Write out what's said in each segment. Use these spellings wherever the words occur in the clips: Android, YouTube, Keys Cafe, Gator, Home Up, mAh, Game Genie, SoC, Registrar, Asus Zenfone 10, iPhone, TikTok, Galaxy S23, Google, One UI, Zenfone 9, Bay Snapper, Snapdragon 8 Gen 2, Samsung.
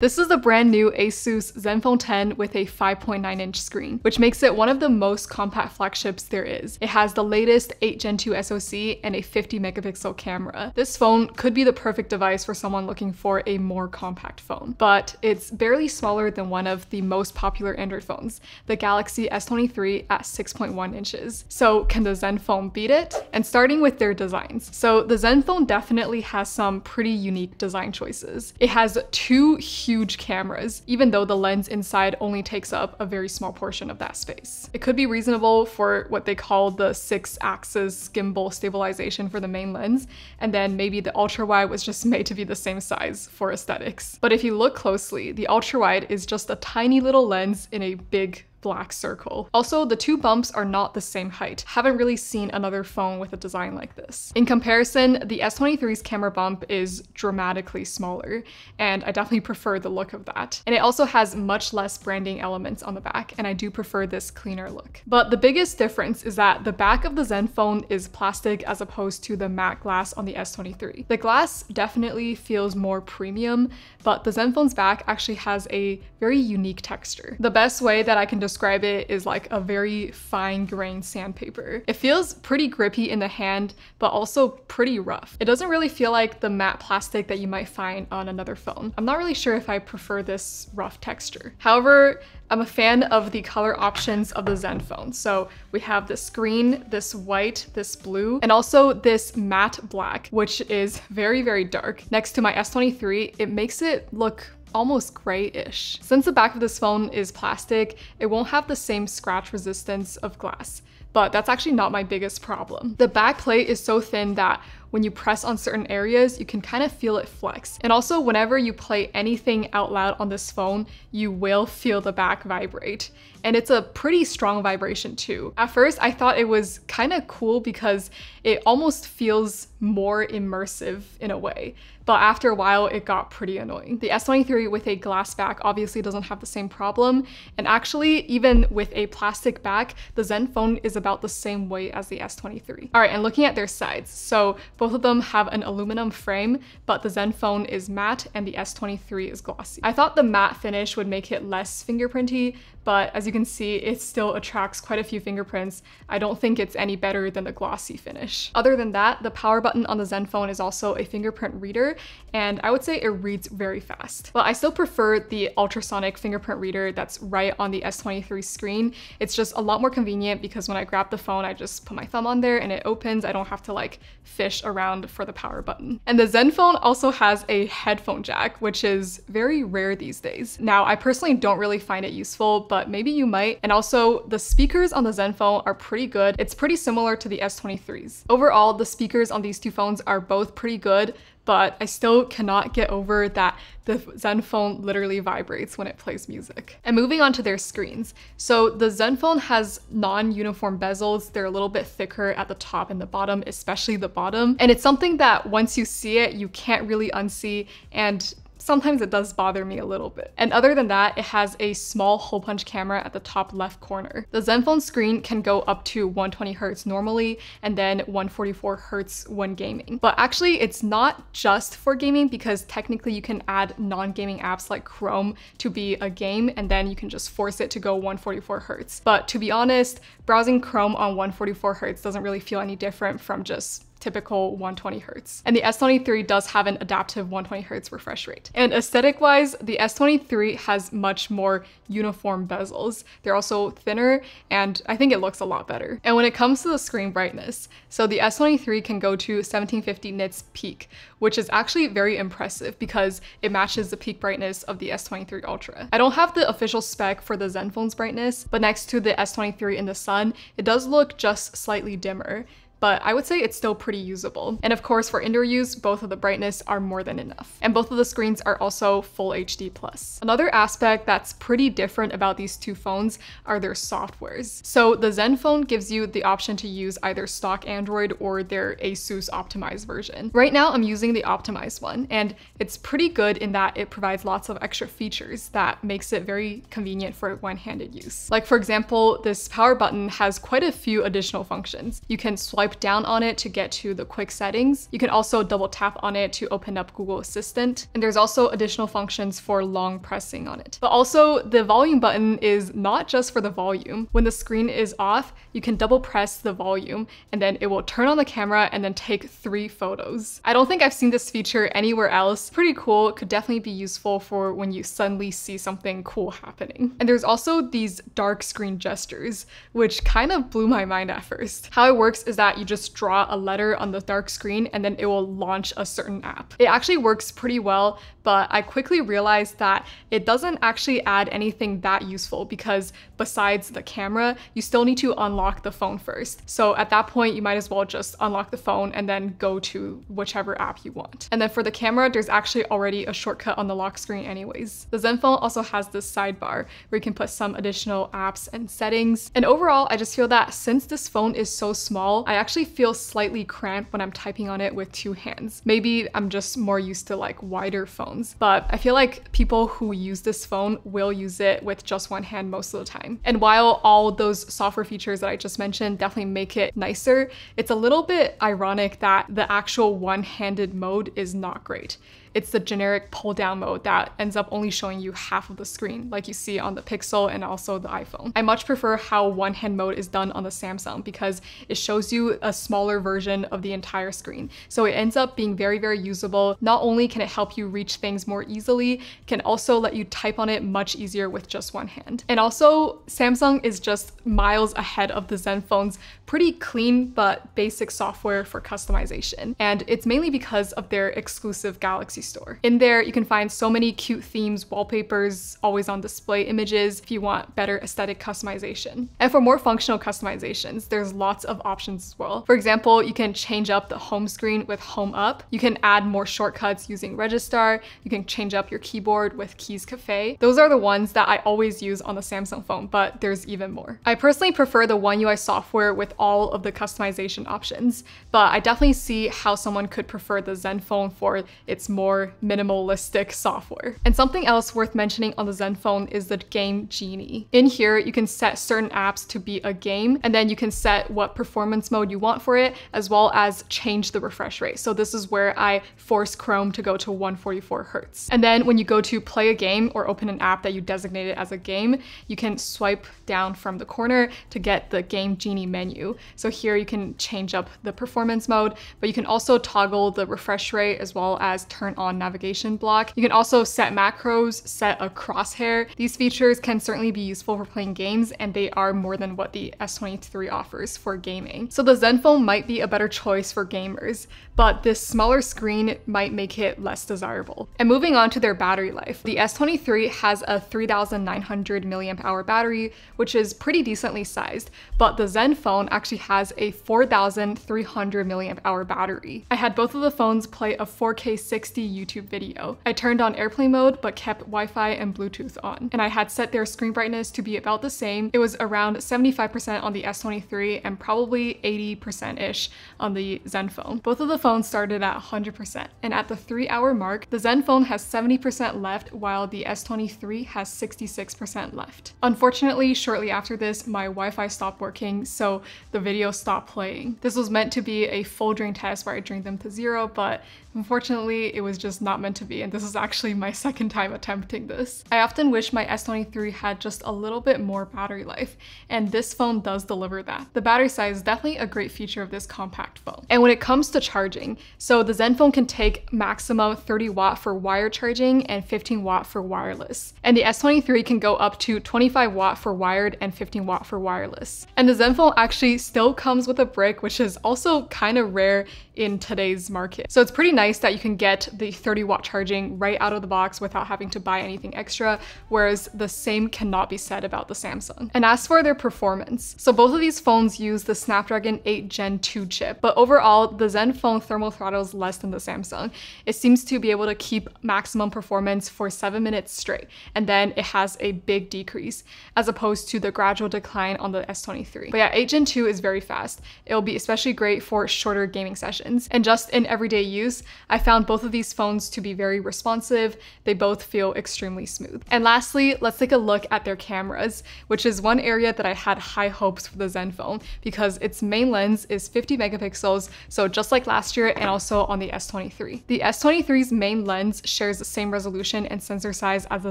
This is the brand new Asus Zenfone 10 with a 5.9-inch screen, which makes it one of the most compact flagships there is. It has the latest 8 Gen 2 SoC and a 50-megapixel camera. This phone could be the perfect device for someone looking for a more compact phone, but it's barely smaller than one of the most popular Android phones, the Galaxy S23 at 6.1 inches. So can the Zenfone beat it? And starting with their designs. So the Zenfone definitely has some pretty unique design choices. It has two huge cameras, even though the lens inside only takes up a very small portion of that space. It could be reasonable for what they call the 6-axis gimbal stabilization for the main lens, and then maybe the ultra-wide was just made to be the same size for aesthetics. But if you look closely, the ultra-wide is just a tiny little lens in a big black circle. Also, the two bumps are not the same height. Haven't really seen another phone with a design like this. In comparison, the S23's camera bump is dramatically smaller, and I definitely prefer the look of that. And it also has much less branding elements on the back, and I do prefer this cleaner look. But the biggest difference is that the back of the Zenfone is plastic as opposed to the matte glass on the S23. The glass definitely feels more premium, but the Zenfone's back actually has a very unique texture. The best way that I can describe it is like a very fine-grained sandpaper. It feels pretty grippy in the hand, but also pretty rough. It doesn't really feel like the matte plastic that you might find on another phone. I'm not really sure if I prefer this rough texture. However, I'm a fan of the color options of the Zenfone. So we have this green, this white, this blue, and also this matte black, which is very, very dark. Next to my S23, it makes it look almost grayish. Since the back of this phone is plastic, it won't have the same scratch resistance of glass, but that's actually not my biggest problem. The back plate is so thin that when you press on certain areas, you can kind of feel it flex. And also, whenever you play anything out loud on this phone, you will feel the back vibrate. And it's a pretty strong vibration too. At first, I thought it was kind of cool because it almost feels more immersive in a way. But after a while, it got pretty annoying. The S23 with a glass back obviously doesn't have the same problem. And actually, even with a plastic back, the Zenfone is about the same way as the S23. All right, and looking at their sides. So both of them have an aluminum frame, but the Zenfone is matte and the S23 is glossy. I thought the matte finish would make it less fingerprinty, but as you can see, it still attracts quite a few fingerprints. I don't think it's any better than the glossy finish. Other than that, the power button on the Zenfone is also a fingerprint reader, and I would say it reads very fast. But I still prefer the ultrasonic fingerprint reader that's right on the S23 screen. It's just a lot more convenient because when I grab the phone, I just put my thumb on there and it opens. I don't have to like fish around for the power button. And the Zenfone also has a headphone jack, which is very rare these days. Now, I personally don't really find it useful, but maybe you might. And also, the speakers on the Zenfone are pretty good. It's pretty similar to the S23's. Overall, the speakers on these two phones are both pretty good, but I still cannot get over that the Zenfone literally vibrates when it plays music. And moving on to their screens. So the Zenfone has non-uniform bezels. They're a little bit thicker at the top and the bottom, especially the bottom. And it's something that once you see it, you can't really unsee, and sometimes it does bother me a little bit. And other than that, it has a small hole punch camera at the top left corner. The Zenfone screen can go up to 120 hertz normally, and then 144 hertz when gaming. But actually, it's not just for gaming, because technically you can add non-gaming apps like Chrome to be a game, and then you can just force it to go 144 hertz. But to be honest, browsing Chrome on 144 hertz doesn't really feel any different from just typical 120 hertz. And the S23 does have an adaptive 120 hertz refresh rate. And aesthetic-wise, the S23 has much more uniform bezels. They're also thinner, and I think it looks a lot better. And when it comes to the screen brightness, so the S23 can go to 1750 nits peak, which is actually very impressive because it matches the peak brightness of the S23 Ultra. I don't have the official spec for the Zenfone's brightness, but next to the S23 in the sun, it does look just slightly dimmer, but I would say it's still pretty usable. And of course, for indoor use, both of the brightness are more than enough. And both of the screens are also full HD+. Another aspect that's pretty different about these two phones are their softwares. So the Zenfone gives you the option to use either stock Android or their Asus optimized version. Right now, I'm using the optimized one, and it's pretty good in that it provides lots of extra features that makes it very convenient for one-handed use. Like for example, this power button has quite a few additional functions. You can swipe swipe down on it to get to the quick settings. You can also double tap on it to open up Google Assistant. And there's also additional functions for long pressing on it. But also the volume button is not just for the volume. When the screen is off, you can double press the volume and then it will turn on the camera and then take 3 photos. I don't think I've seen this feature anywhere else. Pretty cool. It could definitely be useful for when you suddenly see something cool happening. And there's also these dark screen gestures, which kind of blew my mind at first. How it works is that you just draw a letter on the dark screen and then it will launch a certain app. It actually works pretty well, but I quickly realized that it doesn't actually add anything that useful because besides the camera, you still need to unlock the phone first. So at that point, you might as well just unlock the phone and then go to whichever app you want. And then for the camera, there's actually already a shortcut on the lock screen anyways. The Zenfone also has this sidebar where you can put some additional apps and settings. And overall, I just feel that since this phone is so small, I actually feel slightly cramped when I'm typing on it with 2 hands. Maybe I'm just more used to like wider phones, but I feel like people who use this phone will use it with just 1 hand most of the time. And while all those software features that I just mentioned definitely make it nicer, it's a little bit ironic that the actual one-handed mode is not great. It's the generic pull down mode that ends up only showing you half of the screen, like you see on the Pixel and also the iPhone. I much prefer how one hand mode is done on the Samsung because it shows you a smaller version of the entire screen. So it ends up being very, very usable. Not only can it help you reach things more easily, it can also let you type on it much easier with just 1 hand. And also Samsung is just miles ahead of the Zenfone's pretty clean but basic software for customization. And it's mainly because of their exclusive Galaxy store. In there, you can find so many cute themes, wallpapers, always on display images if you want better aesthetic customization. And for more functional customizations, there's lots of options as well. For example, you can change up the home screen with Home Up. You can add more shortcuts using Registrar. You can change up your keyboard with Keys Cafe. Those are the ones that I always use on the Samsung phone, but there's even more. I personally prefer the One UI software with all of the customization options, but I definitely see how someone could prefer the Zenfone for its more minimalistic software. And something else worth mentioning on the Zenfone is the Game Genie. In here, you can set certain apps to be a game, and then you can set what performance mode you want for it, as well as change the refresh rate. So this is where I force Chrome to go to 144 Hertz. And then when you go to play a game or open an app that you designated as a game, you can swipe down from the corner to get the Game Genie menu. So here you can change up the performance mode, but you can also toggle the refresh rate as well as turn on navigation block. You can also set macros, set a crosshair. These features can certainly be useful for playing games, and they are more than what the S23 offers for gaming. So the Zenfone might be a better choice for gamers, but this smaller screen might make it less desirable. And moving on to their battery life, the S23 has a 3,900 mAh battery, which is pretty decently sized, but the Zenfone actually has a 4,300 mAh battery. I had both of the phones play a 4K 60 YouTube video. I turned on airplane mode but kept Wi-Fi and Bluetooth on, and I had set their screen brightness to be about the same. It was around 75% on the S23 and probably 80%-ish on the Zenfone. Both of the phones started at 100%, and at the 3-hour mark, the Zenfone has 70% left while the S23 has 66% left. Unfortunately, shortly after this, my Wi-Fi stopped working, so the video stopped playing. This was meant to be a full drain test where I drained them to 0, but unfortunately, it was just not meant to be, and this is actually my 2nd time attempting this. I often wish my S23 had just a little bit more battery life, and this phone does deliver that. The battery size is definitely a great feature of this compact phone. And when it comes to charging, so the Zenfone can take maximum 30 watt for wire charging and 15 watt for wireless, and the S23 can go up to 25 watt for wired and 15 watt for wireless. And the Zenfone actually still comes with a brick, which is also kind of rare in today's market. So it's pretty nice that you can get the 30 watt charging right out of the box without having to buy anything extra, whereas the same cannot be said about the Samsung. And as for their performance, so both of these phones use the Snapdragon 8 Gen 2 chip, but overall the Zenfone thermal throttles less than the Samsung. It seems to be able to keep maximum performance for 7 minutes straight, and then it has a big decrease as opposed to the gradual decline on the S23. But yeah, 8 Gen 2 is very fast. It'll be especially great for shorter gaming sessions, and just in everyday use, I found both of these phones to be very responsive. They both feel extremely smooth. And lastly, let's take a look at their cameras, which is one area that I had high hopes for the Zenfone because its main lens is 50 megapixels, so just like last year and also on the S23. The S23's main lens shares the same resolution and sensor size as the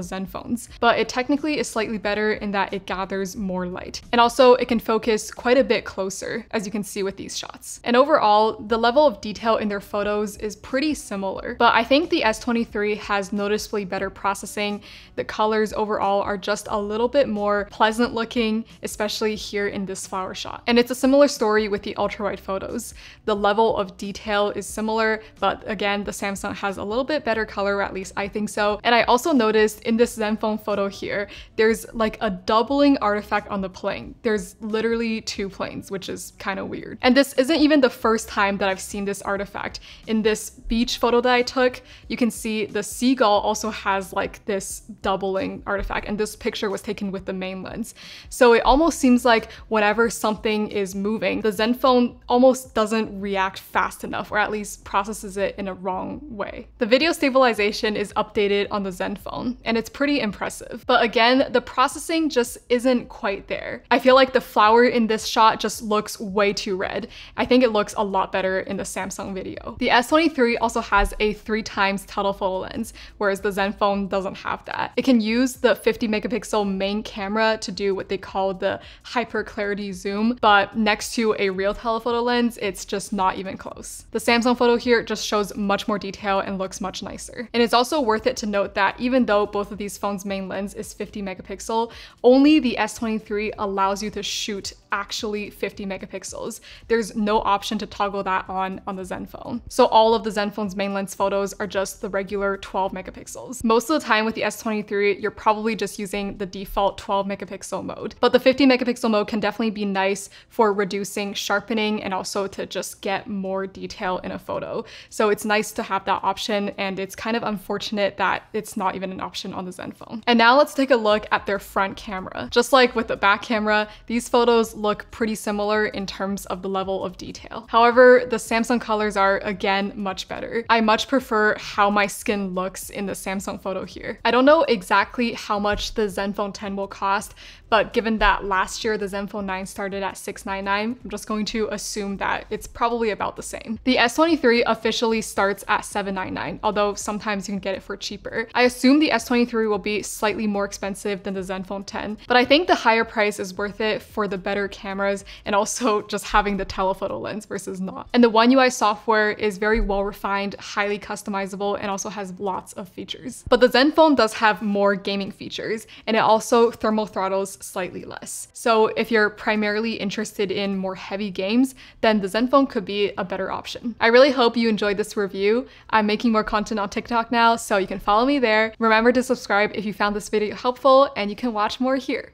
Zenfone's, but it technically is slightly better in that it gathers more light. And also it can focus quite a bit closer, as you can see with these shots. And overall, the level of detail in their photos is pretty similar, but I think the S23 has noticeably better processing. The colors overall are just a little bit more pleasant looking, especially here in this flower shot. And it's a similar story with the ultrawide photos. The level of detail is similar, but again, the Samsung has a little bit better color, or at least I think so. And I also noticed in this Zenfone photo here, there's like a doubling artifact on the plane. There's literally two planes, which is kind of weird. And this isn't even the first time that I've seen this artifact. In this beach photo that I took, you can see the seagull also has like this doubling artifact, and this picture was taken with the main lens. So it almost seems like whenever something is moving, the Zenfone almost doesn't react fast enough, or at least processes it in a wrong way. The video stabilization is updated on the Zenfone, and it's pretty impressive. But again, the processing just isn't quite there. I feel like the flower in this shot just looks way too red. I think it looks a lot better in the Samsung video. The S23 also has a 3x telephoto lens, whereas the Zenfone doesn't have that. It can use the 50 megapixel main camera to do what they call the hyper clarity zoom, but next to a real telephoto lens, it's just not even close. The Samsung photo here just shows much more detail and looks much nicer. And it's also worth it to note that even though both of these phones' main lens is 50 megapixel, only the S23 allows you to shoot actually 50 megapixels. There's no option to toggle that on the Zenfone. So all of the Zenfone's main lens photos are just the regular 12 megapixels. Most of the time with the S23, you're probably just using the default 12 megapixel mode, but the 50 megapixel mode can definitely be nice for reducing sharpening and also to just get more detail in a photo. So it's nice to have that option, and it's kind of unfortunate that it's not even an option on the Zenfone. And now let's take a look at their front camera. Just like with the back camera, these photos look pretty similar in terms of the level of detail. However, the Samsung colors are again much better. I much prefer how my skin looks in the Samsung photo here. I don't know exactly how much the Zenfone 10 will cost, but given that last year the Zenfone 9 started at $699, I'm just going to assume that it's probably about the same. The S23 officially starts at $799, although sometimes you can get it for cheaper. I assume the S23 will be slightly more expensive than the Zenfone 10, but I think the higher price is worth it for the better cameras and also just having the telephoto lens versus not. And the One UI software is very well refined, highly customizable, and also has lots of features. But the Zenfone does have more gaming features, and it also thermal throttles slightly less. So if you're primarily interested in more heavy games, then the Zenfone could be a better option. I really hope you enjoyed this review. I'm making more content on TikTok now, so you can follow me there. Remember to subscribe if you found this video helpful, and you can watch more here.